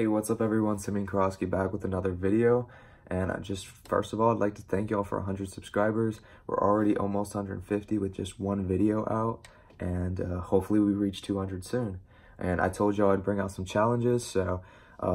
Hey, what's up everyone? Simeon Kurosky back with another video, and first of all, I'd like to thank y'all for 100 subscribers. We're already almost 150 with just one video out, and hopefully we reach 200 soon. And I told y'all I'd bring out some challenges, so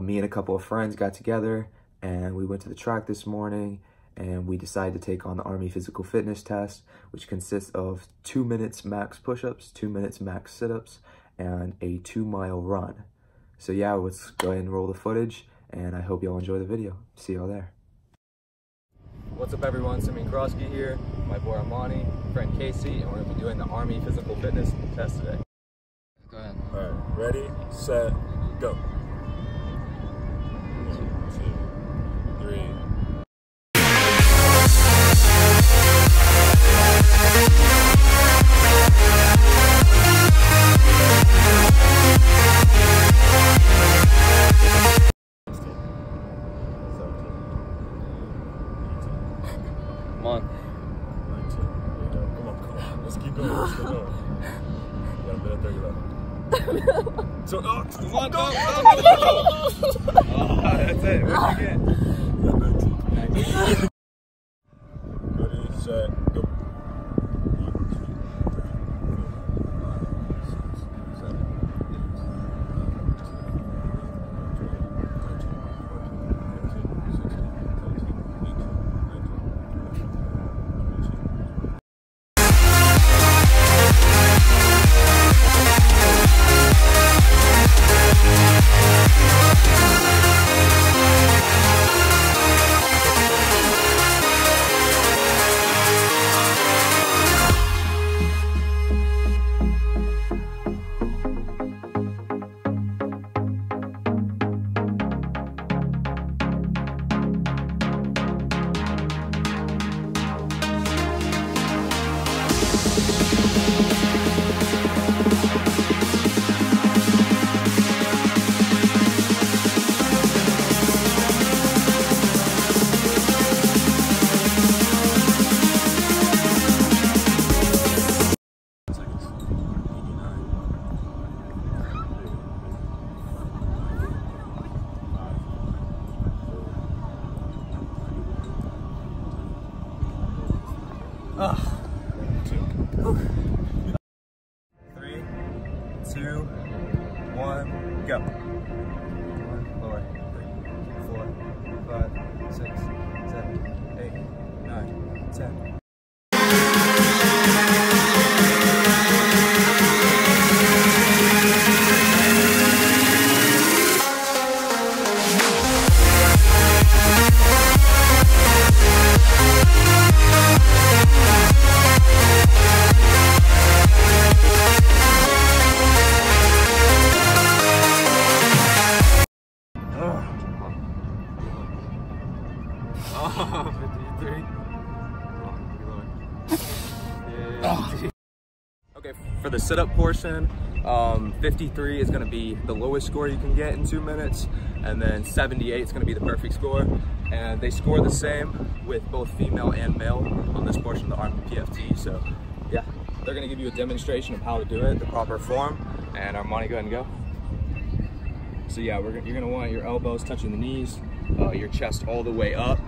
me and a couple of friends got together and we went to the track this morning and we decided to take on the Army physical fitness test, which consists of 2 minutes max push-ups, 2 minutes max sit-ups, and a 2-mile run. So yeah, let's go ahead and roll the footage, and I hope y'all enjoy the video. See y'all there. What's up everyone, Simeon Kurosky here, my boy Armani, friend Casey, and we're gonna be doing the Army physical fitness test today. Go ahead. All right, ready, set, go. 1, 2, 3. That's it. What you get? Ready, set, go. 3, 2, 1, go. 1, 4, 3, 4, 5, 6, 7, 8, 9, 10. Okay, for the sit-up portion, 53 is going to be the lowest score you can get in 2 minutes, and then 78 is going to be the perfect score. And they score the same with both female and male on this portion of the Army PFT. So yeah, they're going to give you a demonstration of how to do it, the proper form. And Armani, go ahead and go. So yeah, you're going to want your elbows touching the knees, your chest all the way up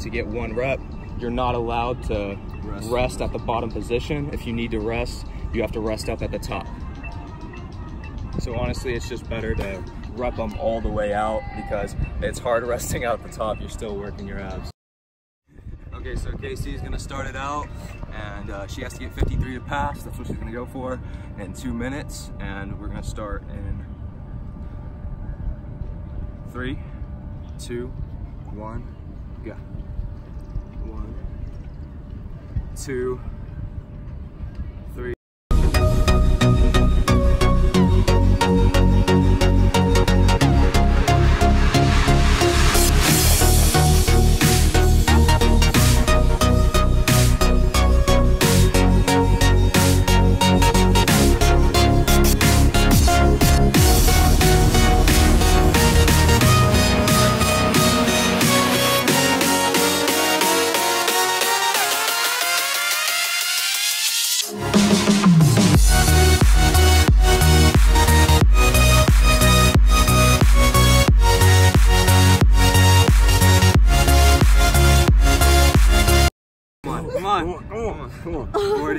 to get one rep. You're not allowed to rest at the bottom position. If you need to rest, you have to rest up at the top. So honestly, it's just better to rep them all the way out because it's hard resting out at the top. You're still working your abs. Okay, so Casey's gonna start it out, and she has to get 53 to pass. That's what she's gonna go for in 2 minutes, and we're gonna start in 3, 2, 1, go. 1, 2, 3.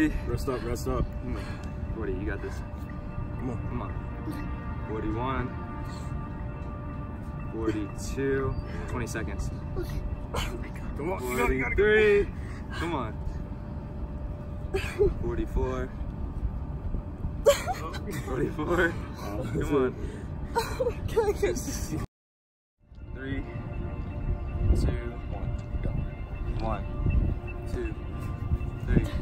buddy. Rest up, rest up. Come on. Gordy, you got this. Come on. Come on. 41. 42. 20 seconds. Come on. 43. Come on. 44. 44. Come on. 3, 2, 1. Go. 1, 2, 3.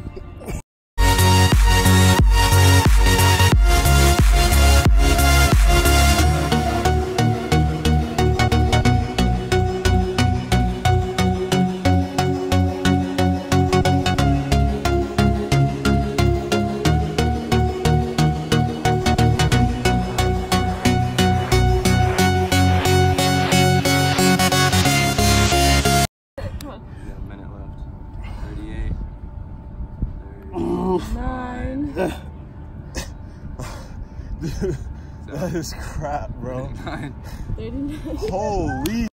Dude, that is crap, bro. 39. 39. Holy.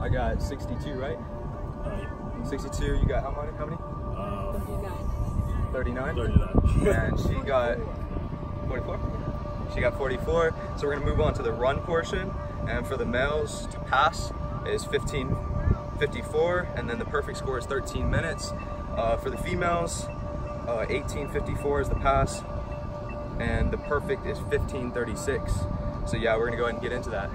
I got 62, right? 62, you got how many? 39. 39. And she got 44. She got 44. So we're gonna move on to the run portion. And for the males to pass is 15:54, and then the perfect score is 13 minutes. For the females, 18:54 is the pass, and the perfect is 15:36. So yeah, we're gonna go ahead and get into that.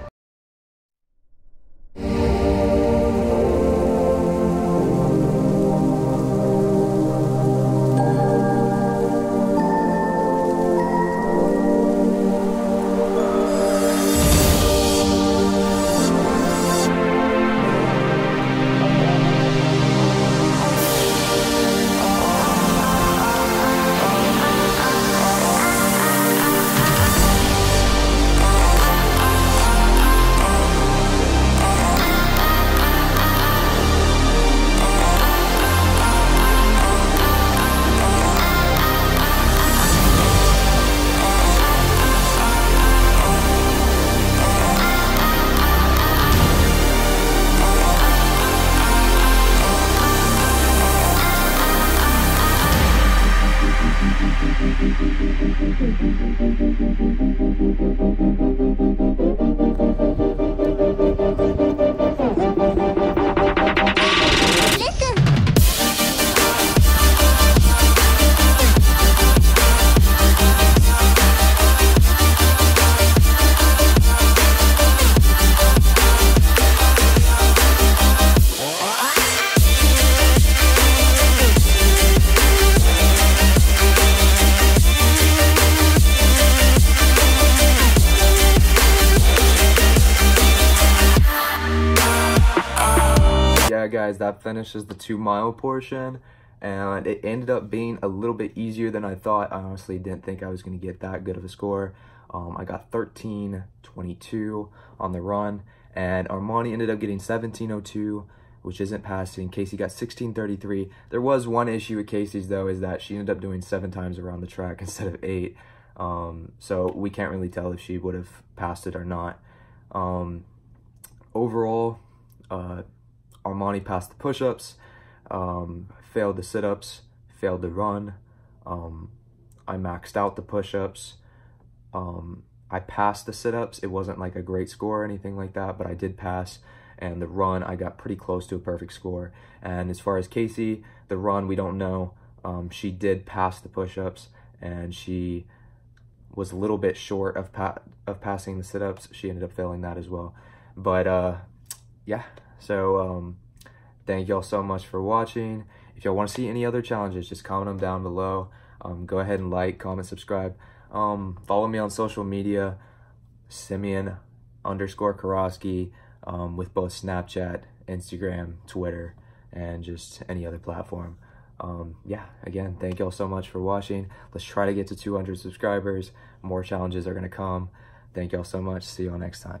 Guys, that finishes the 2 mile portion, and it ended up being a little bit easier than I thought. I honestly didn't think I was going to get that good of a score. I got 13:22 on the run, and Armani ended up getting 17:02, which isn't passing. Casey got 16:33. There was one issue with Casey's though, is that she ended up doing 7 times around the track instead of 8. So we can't really tell if she would have passed it or not. Overall, Armani passed the push-ups, failed the sit-ups, failed the run. I maxed out the push-ups, I passed the sit-ups. It wasn't like a great score or anything like that, but I did pass. And the run, I got pretty close to a perfect score. And as far as Casey, the run, we don't know. She did pass the push-ups, and she was a little bit short of passing the sit-ups. She ended up failing that as well. But yeah, so thank y'all so much for watching. If y'all want to see any other challenges, just comment them down below. Go ahead and like, comment, subscribe. Follow me on social media, Simeon_Kurosky, with both Snapchat, Instagram, Twitter, and just any other platform. Yeah, again, thank y'all so much for watching. Let's try to get to 200 subscribers. More challenges are going to come. Thank y'all so much. See y'all next time.